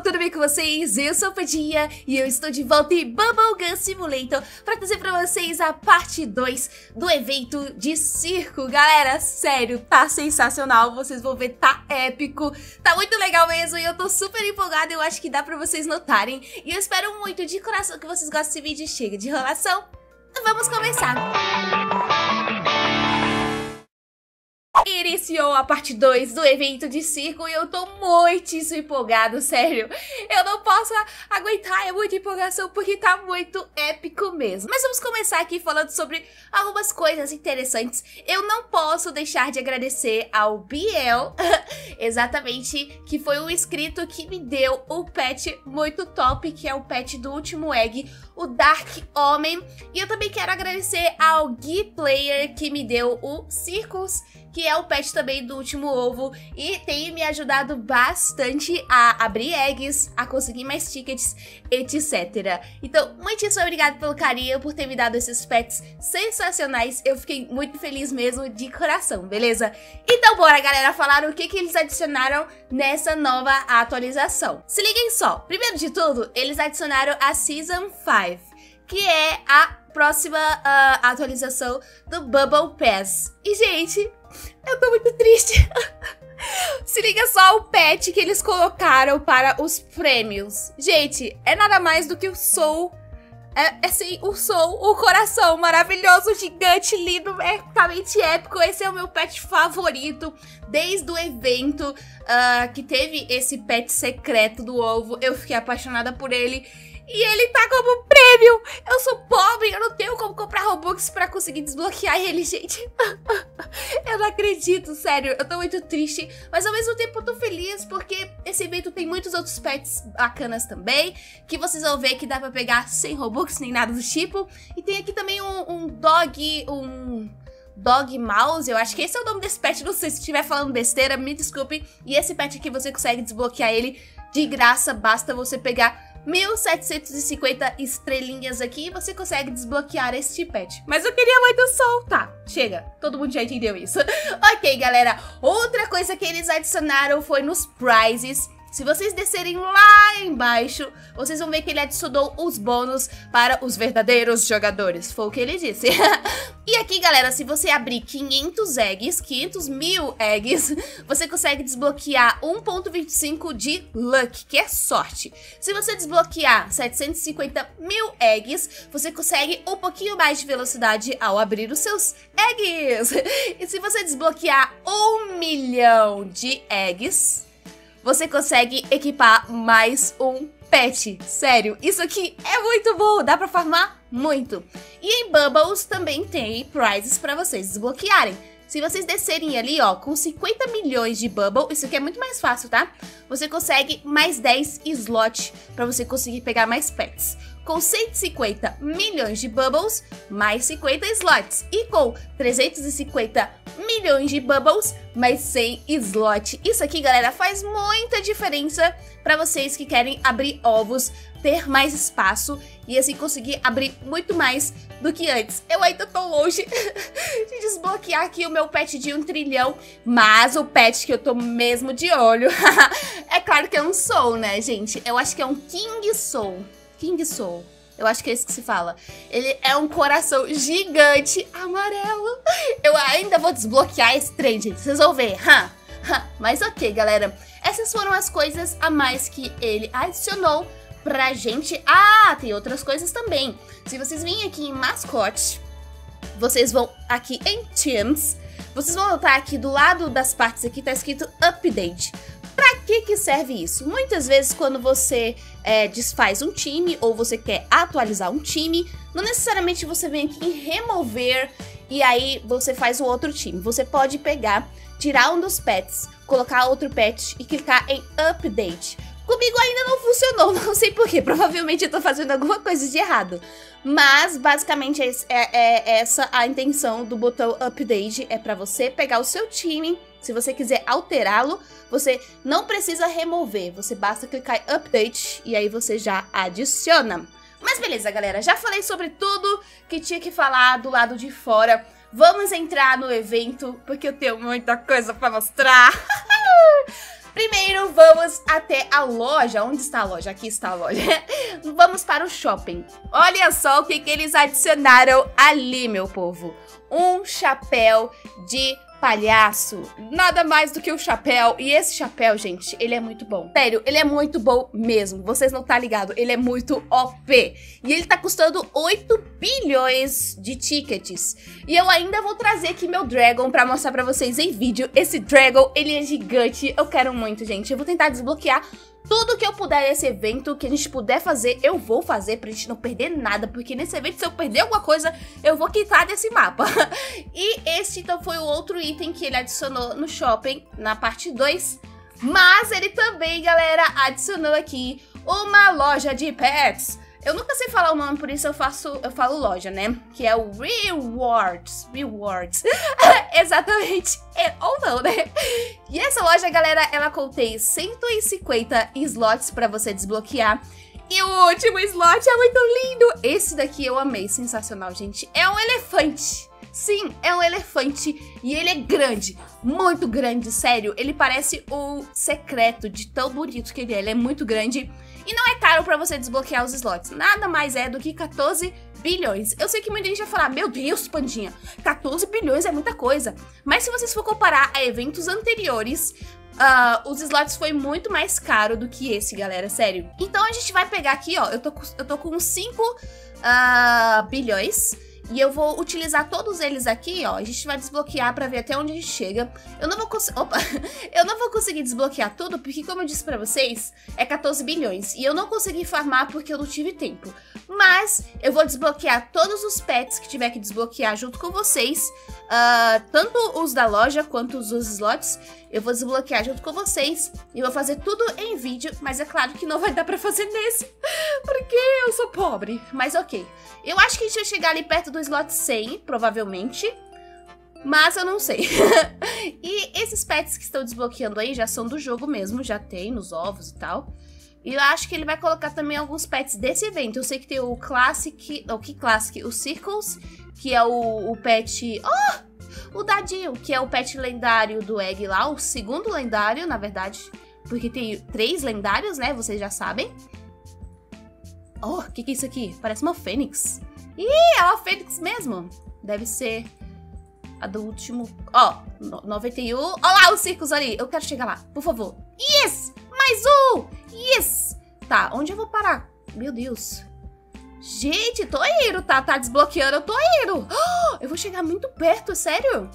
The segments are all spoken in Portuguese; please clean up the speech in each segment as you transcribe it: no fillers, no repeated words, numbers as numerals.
pessoal, tudo bem com vocês? Eu sou a Pandinha e eu estou de volta em Bubble Gum Simulator para trazer para vocês a parte 2 do evento de circo. Galera, sério, tá sensacional, vocês vão ver, tá épico, tá muito legal mesmo e eu tô super empolgada, eu acho que dá para vocês notarem. E eu espero muito de coração que vocês gostem desse vídeo, chega de enrolação, vamos começar! Iniciou a parte 2 do evento de circo e eu tô muitíssimo empolgado, sério. Eu não posso aguentar, é muita empolgação porque tá muito épico mesmo. Mas vamos começar aqui falando sobre algumas coisas interessantes. Eu não posso deixar de agradecer ao Biel, exatamente, que foi um inscrito que me deu um pet muito top, que é o pet do último egg, o Dark Homem. E eu também quero agradecer ao Guy Player, que me deu o Circus, que é o pet também do último ovo e tem me ajudado bastante a abrir eggs, a conseguir mais tickets, etc. Então, muitíssimo obrigado pelo carinho, por ter me dado esses pets sensacionais. Eu fiquei muito feliz mesmo, de coração, beleza? Então bora, galera, falar o que eles adicionaram nessa nova atualização. Se liguem só, primeiro de tudo, eles adicionaram a Season 5, que é a próxima atualização do Bubble Pass. E, gente, eu tô muito triste. Se liga só o pet que eles colocaram para os prêmios. Gente, é nada mais do que o Soul. É assim, o Soul, o coração maravilhoso, gigante, lindo, realmente épico. Esse é o meu pet favorito desde o evento que teve esse pet secreto do ovo. Eu fiquei apaixonada por ele. E ele tá como prêmio. Eu sou pobre, eu não tenho como comprar Robux pra conseguir desbloquear ele, gente. Eu não acredito, sério. Eu tô muito triste, mas ao mesmo tempo eu tô feliz, porque esse evento tem muitos outros pets bacanas também, que vocês vão ver que dá pra pegar sem Robux, nem nada do tipo. E tem aqui também um Dog Mouse, eu acho que esse é o nome desse pet, não sei se estiver falando besteira, me desculpe. E esse pet aqui você consegue desbloquear ele de graça, basta você pegar 1750 estrelinhas aqui e você consegue desbloquear este pet. Mas eu queria muito soltar. Chega, todo mundo já entendeu isso. Ok, galera, outra coisa que eles adicionaram foi nos prizes. Se vocês descerem lá embaixo, vocês vão ver que ele adicionou os bônus para os verdadeiros jogadores. Foi o que ele disse. E aqui, galera, se você abrir 500 eggs, 500 mil eggs, você consegue desbloquear 1.25 de luck, que é sorte. Se você desbloquear 750 mil eggs, você consegue um pouquinho mais de velocidade ao abrir os seus eggs. E se você desbloquear 1 milhão de eggs, você consegue equipar mais um pet. Sério, isso aqui é muito bom, dá pra farmar muito. E em Bubbles também tem prizes pra vocês desbloquearem. Se vocês descerem ali, ó, com 50 milhões de Bubble, isso aqui é muito mais fácil, tá? Você consegue mais 10 slots pra você conseguir pegar mais pets. Com 150 milhões de Bubbles, mais 50 slots. E com 350 milhões de Bubbles, mais 100 slots. Isso aqui, galera, faz muita diferença pra vocês que querem abrir ovos, ter mais espaço e assim conseguir abrir muito mais do que antes. Eu ainda tô longe de desbloquear aqui o meu pet de 1 trilhão, mas o pet que eu tô mesmo de olho é claro que é um Soul, né, gente? Eu acho que é um King Soul. King Soul, eu acho que é isso que se fala. Ele é um coração gigante amarelo. Eu ainda vou desbloquear esse trem, gente, vocês vão ver. Mas ok, galera, essas foram as coisas a mais que ele adicionou pra gente. Ah, tem outras coisas também. Se vocês virem aqui em mascote, vocês vão aqui em teams, vocês vão notar aqui do lado das partes aqui tá escrito update. Pra que serve isso? Muitas vezes quando você desfaz um time ou você quer atualizar um time, não necessariamente você vem aqui em remover e aí você faz o outro time. Você pode pegar, tirar um dos pets, colocar outro pet e clicar em update. Comigo ainda não funcionou, não sei porquê, provavelmente eu tô fazendo alguma coisa de errado. Mas, basicamente, é essa a intenção do botão update, é pra você pegar o seu time, se você quiser alterá-lo, você não precisa remover, você basta clicar em update e aí você já adiciona. Mas beleza, galera, já falei sobre tudo que tinha que falar do lado de fora. Vamos entrar no evento, porque eu tenho muita coisa pra mostrar. Primeiro vamos até a loja. Onde está a loja? Aqui está a loja. Vamos para o shopping. Olha só o que eles adicionaram ali, meu povo. Um chapéu de palhaço, nada mais do que o chapéu. E esse chapéu, gente, ele é muito bom. Sério, ele é muito bom mesmo. Vocês não tá ligado, ele é muito OP. E ele tá custando 8 bilhões de tickets. E eu ainda vou trazer aqui meu Dragon pra mostrar pra vocês em vídeo. Esse Dragon, ele é gigante. Eu quero muito, gente. Eu vou tentar desbloquear tudo que eu puder nesse evento, que a gente puder fazer, eu vou fazer pra gente não perder nada. Porque nesse evento, se eu perder alguma coisa, eu vou quitar desse mapa. E esse, então, foi o outro item que ele adicionou no shopping, na parte 2. Mas ele também, galera, adicionou aqui uma loja de pets. Eu nunca sei falar o nome, por isso eu falo loja, né? Que é o Rewards. Rewards. Exatamente. É, ou não, né? E essa loja, galera, ela contém 150 slots pra você desbloquear. E o último slot é muito lindo. Esse daqui eu amei. Sensacional, gente. É um elefante. Sim, é um elefante e ele é grande, muito grande, sério. Ele parece o secreto de tão bonito que ele é. Ele é muito grande e não é caro pra você desbloquear os slots. Nada mais é do que 14 bilhões. Eu sei que muita gente vai falar, meu Deus, Pandinha, 14 bilhões é muita coisa. Mas se vocês for comparar a eventos anteriores, os slots foi muito mais caro do que esse, galera, sério. Então a gente vai pegar aqui, ó, eu tô com 5 bilhões. E eu vou utilizar todos eles aqui, ó. A gente vai desbloquear pra ver até onde a gente chega. Eu não vou conseguir desbloquear tudo, porque como eu disse pra vocês, é 14 bilhões. E eu não consegui farmar porque eu não tive tempo. Mas eu vou desbloquear todos os pets que tiver que desbloquear junto com vocês. Tanto os da loja quanto os slots. Eu vou desbloquear junto com vocês. E vou fazer tudo em vídeo. Mas é claro que não vai dar pra fazer nesse, porque eu sou pobre. Mas ok. Eu acho que a gente vai chegar ali perto do slot 100, provavelmente. Mas eu não sei. E esses pets que estão desbloqueando aí já são do jogo mesmo. Já tem nos ovos e tal. E eu acho que ele vai colocar também alguns pets desse evento. Eu sei que tem o Classic... O que Classic? O Circus, que é o pet... Oh! O Dadinho, que é o pet lendário do Egg lá. O segundo lendário, na verdade. Porque tem 3 lendários, né? Vocês já sabem. Oh, o que é isso aqui? Parece uma fênix. Ih, é uma fênix mesmo. Deve ser a do último... Ó, 91. Ó lá o Circus ali. Eu quero chegar lá, por favor. Yes! Mais um! Yes! Tá, onde eu vou parar? Meu Deus. Gente, tô indo, tá desbloqueando, eu tô indo. Oh, eu vou chegar muito perto, sério?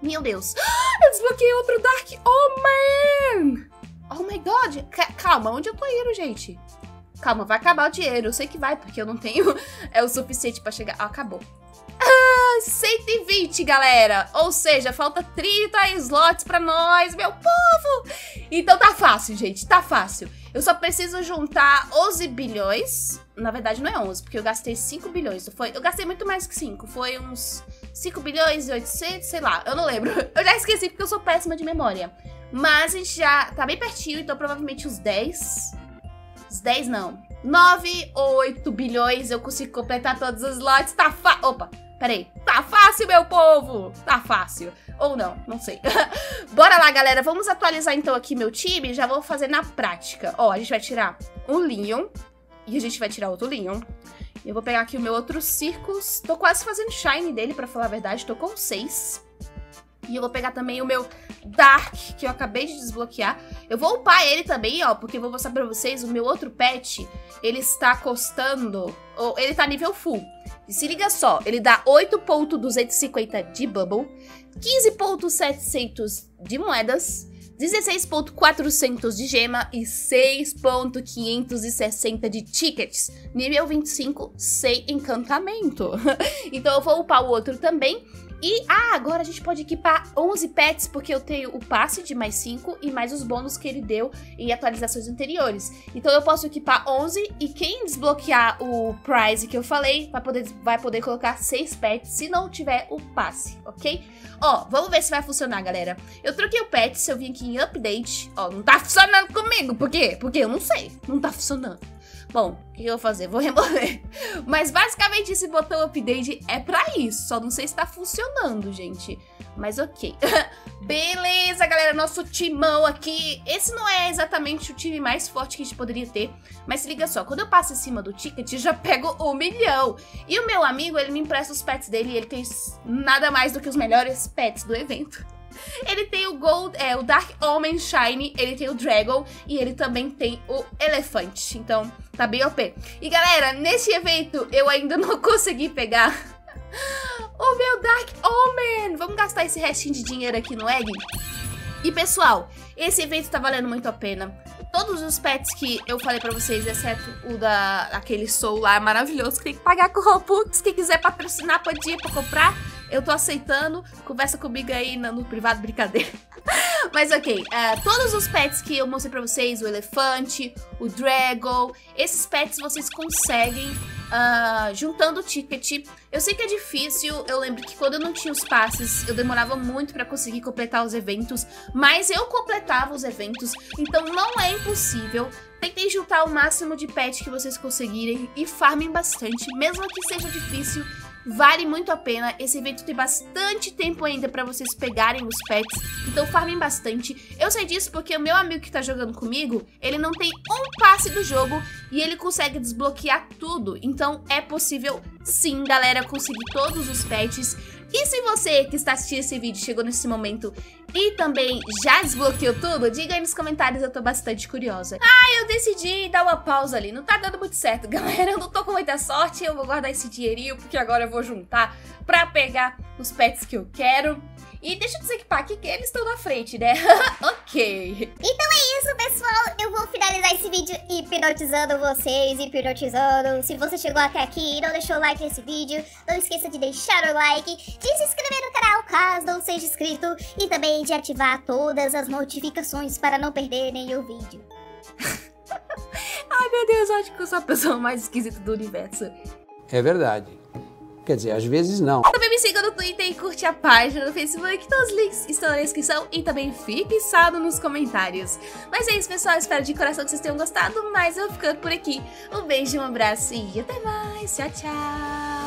Meu Deus. Oh, eu desbloqueei outro Dark Homem. Oh, my God. Calma, onde eu tô indo, gente? Calma, vai acabar o dinheiro. Eu sei que vai, porque eu não tenho o suficiente pra chegar. Ah, acabou. Ah, 120, galera. Ou seja, falta 30 slots pra nós, meu povo. Então tá fácil, gente. Tá fácil. Eu só preciso juntar 11 bilhões. Na verdade, não é 11, porque eu gastei 5 bilhões. Eu gastei muito mais que 5. Foi uns 5 bilhões e 800, sei lá. Eu não lembro. Eu já esqueci, porque eu sou péssima de memória. Mas a gente já tá bem pertinho, então provavelmente uns 10... 10 não, 9 ou 8 bilhões, eu consigo completar todos os lotes, tá fácil, opa, peraí, tá fácil, meu povo, tá fácil, ou não, não sei. Bora lá, galera, vamos atualizar então aqui meu time, já vou fazer na prática, ó, a gente vai tirar um Leon, e a gente vai tirar outro Leon, eu vou pegar aqui o meu outro Circus, tô quase fazendo Shine dele, pra falar a verdade, tô com 6, e eu vou pegar também o meu Dark, que eu acabei de desbloquear. Eu vou upar ele também, ó, porque eu vou mostrar pra vocês. O meu outro pet, ele está custando... Ele tá nível full. E se liga só, ele dá 8.250 de Bubble, 15.700 de moedas, 16.400 de gema e 6.560 de tickets. Nível 25 sem encantamento. Então eu vou upar o outro também. E, agora a gente pode equipar 11 pets, porque eu tenho o passe de mais 5 e mais os bônus que ele deu em atualizações anteriores. Então eu posso equipar 11 e quem desbloquear o prize que eu falei vai poder colocar 6 pets se não tiver o passe, ok? Ó, vamos ver se vai funcionar, galera. Eu troquei o pet, se eu vim aqui em update, ó, não tá funcionando comigo, por quê? Porque eu não sei, não tá funcionando. Bom, o que eu vou fazer? Vou remover. Mas basicamente esse botão update é pra isso. Só não sei se tá funcionando, gente. Mas ok. Beleza, galera. Nosso timão aqui. Esse não é exatamente o time mais forte que a gente poderia ter. Mas se liga só. Quando eu passo em cima do ticket, eu já pego 1 milhão. E o meu amigo, ele me empresta os pets dele. E ele tem nada mais do que os melhores pets do evento. Ele tem o Gold, o Dark Homem Shine, ele tem o Dragon e ele também tem o Elefante. Então, tá bem OP. E galera, nesse evento eu ainda não consegui pegar o meu Dark Homem. Vamos gastar esse restinho de dinheiro aqui no Egg. E pessoal, esse evento tá valendo muito a pena. Todos os pets que eu falei pra vocês, exceto o daquele Soul lá maravilhoso, que tem que pagar com Robux. Quem quiser patrocinar pode ir pra comprar. Eu tô aceitando, conversa comigo aí no privado, brincadeira. Mas ok, todos os pets que eu mostrei pra vocês, o elefante, o dragon, esses pets vocês conseguem juntando o ticket. Eu sei que é difícil, eu lembro que quando eu não tinha os passes, eu demorava muito pra conseguir completar os eventos, mas eu completava os eventos, então não é impossível. Tentem juntar o máximo de pets que vocês conseguirem e farmem bastante, mesmo que seja difícil. Vale muito a pena, esse evento tem bastante tempo ainda pra vocês pegarem os pets, então farmem bastante. Eu sei disso porque o meu amigo que tá jogando comigo, ele não tem um passe do jogo e ele consegue desbloquear tudo. Então é possível sim, galera, conseguir todos os pets. E se você que está assistindo esse vídeo chegou nesse momento e também já desbloqueou tudo, diga aí nos comentários, eu tô bastante curiosa. Ah, eu decidi dar uma pausa ali, não tá dando muito certo, galera, eu não tô com muita sorte, eu vou guardar esse dinheirinho porque agora eu vou juntar pra pegar os pets que eu quero. E deixa eu desequipar aqui que eles estão na frente, né? Ok. Então é isso, pessoal. Eu vou finalizar esse vídeo hipnotizando vocês, hipnotizando. Se você chegou até aqui e não deixou o like nesse vídeo, não esqueça de deixar o like, de se inscrever no canal caso não seja inscrito e também de ativar todas as notificações para não perder nenhum vídeo. Ai, meu Deus, eu acho que eu sou a pessoa mais esquisita do universo. É verdade. Quer dizer, às vezes não. Também me siga no Twitter e curte a página no Facebook. Todos os links estão na descrição e também fique fixado nos comentários. Mas é isso, pessoal. Espero de coração que vocês tenham gostado. Mas eu vou ficando por aqui. Um beijo, um abraço e até mais. Tchau, tchau.